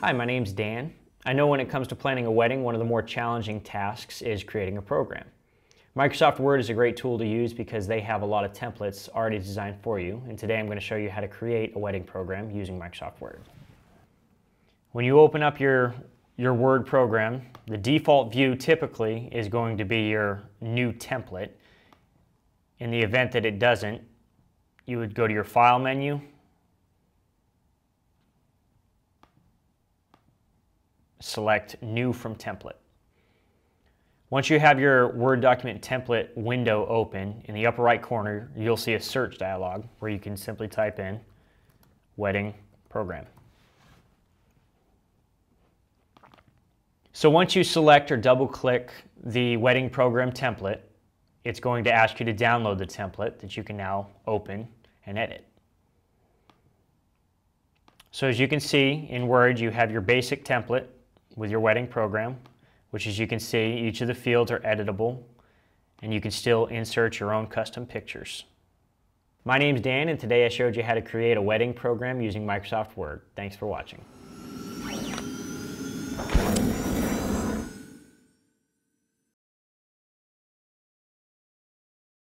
Hi, my name's Dan. I know when it comes to planning a wedding, one of the more challenging tasks is creating a program. Microsoft Word is a great tool to use because they have a lot of templates already designed for you, and today I'm going to show you how to create a wedding program using Microsoft Word. When you open up your Word program, the default view typically is going to be your new template. In the event that it doesn't, you would go to your File menu, select New from Template. Once you have your Word document template window open, in the upper right corner you'll see a search dialog where you can simply type in wedding program. So once you select or double click the wedding program template, it's going to ask you to download the template that you can now open and edit. So as you can see in Word, you have your basic template with your wedding program, which, as you can see, each of the fields are editable, and you can still insert your own custom pictures. My name's Dan, and today I showed you how to create a wedding program using Microsoft Word. Thanks for watching.